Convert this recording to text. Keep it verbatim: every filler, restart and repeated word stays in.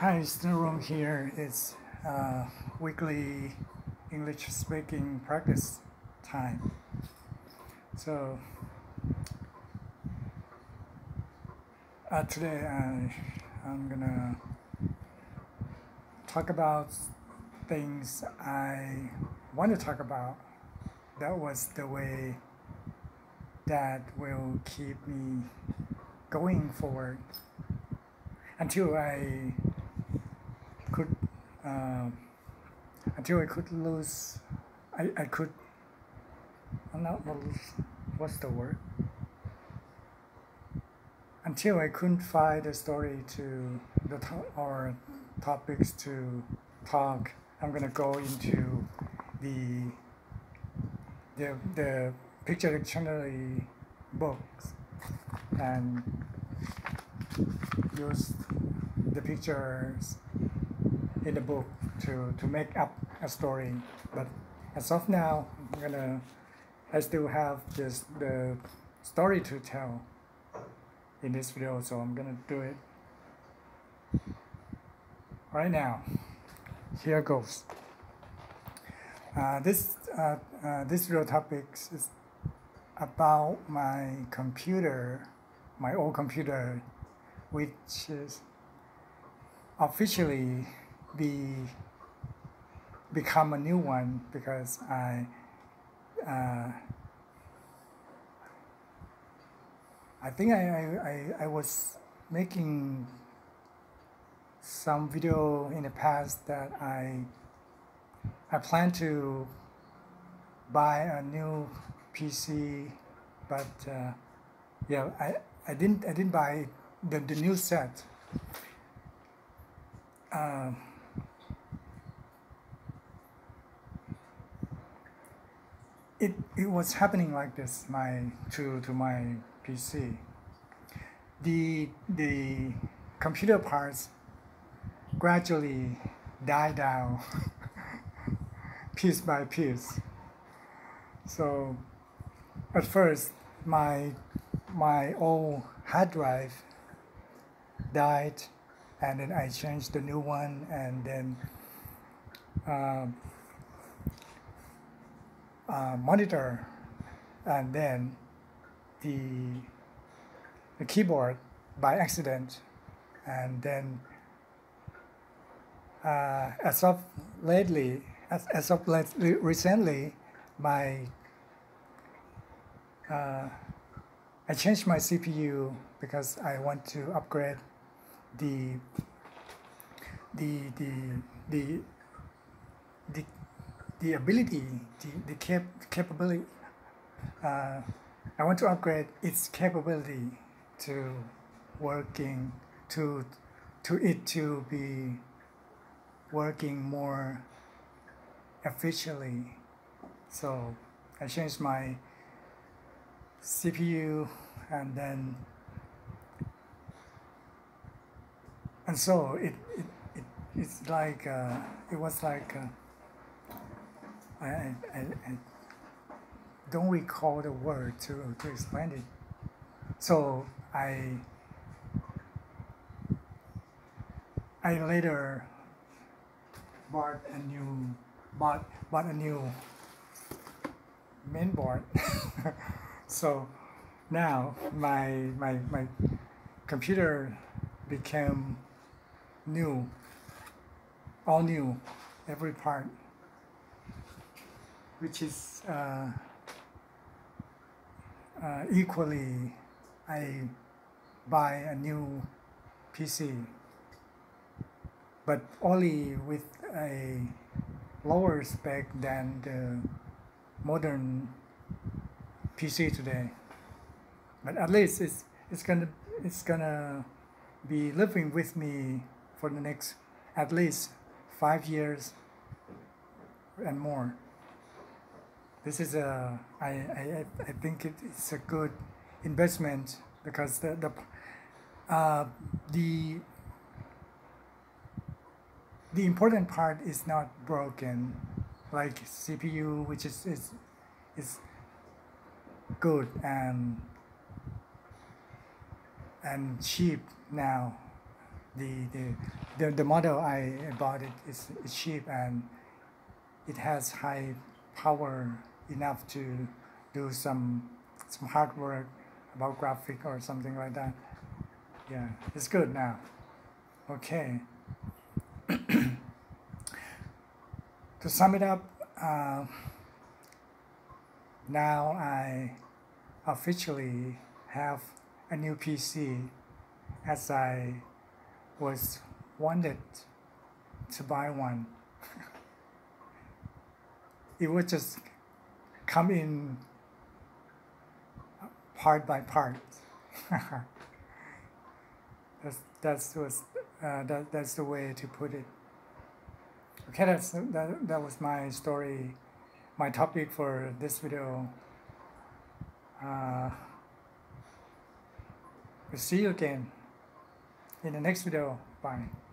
Hi, it's Nurong here. It's uh, weekly English speaking practice time. So uh, today I, I'm gonna talk about things I want to talk about. That was the way that will keep me going forward until I could uh, until I could lose I, I could I'm not what's the word until I couldn't find a story to the to or topics to talk. I'm gonna go into the the the picture dictionary books and use the pictures in the book to, to make up a story. But as of now, I'm gonna, I still have this the story to tell in this video, so I'm gonna do it right now. Here goes. Uh, this uh, uh, this video topic is about my computer, my old computer, which is officially be become a new one because I uh, I think I, I, I was making some video in the past that I I plan to buy a new P C, but uh, yeah I, I didn't I didn't buy the, the new set. Uh, It, it was happening like this my to to my P C. The the computer parts gradually died down piece by piece. So at first my my old hard drive died, and then I changed the new one, and then uh, Uh, monitor, and then the, the keyboard by accident, and then uh, as of lately, as, as of lately, recently, my uh, I changed my C P U because I want to upgrade the the the the the the ability, the, the cap capability, uh, I want to upgrade its capability to working, to, to it to be working more efficiently. So I changed my C P U, and then, and so it, it, it it's like, uh, it was like, uh, I, I, I don't recall the word to, to explain it. So I I later bought a new bought bought a new mainboard. So now my my my computer became new, all new, every part, which is uh, uh, equally I buy a new P C, but only with a lower spec than the modern P C today. But at least it's it's gonna it's gonna be living with me for the next at least five years and more. This is a, I, I, I think it, it's a good investment because the, the, uh, the, the important part is not broken, like C P U, which is, is, is good and, and cheap now. the the the, the model I bought it is cheap and it has high power enough to do some some hard work about graphic or something like that. Yeah, it's good now. Okay. To sum it up, uh, now I officially have a new P C, as I was wanted to buy one. It would just come in part by part. that's that's was uh, that that's the way to put it. Okay, that's that that was my story, my topic for this video. Uh, we'll see you again in the next video. Bye.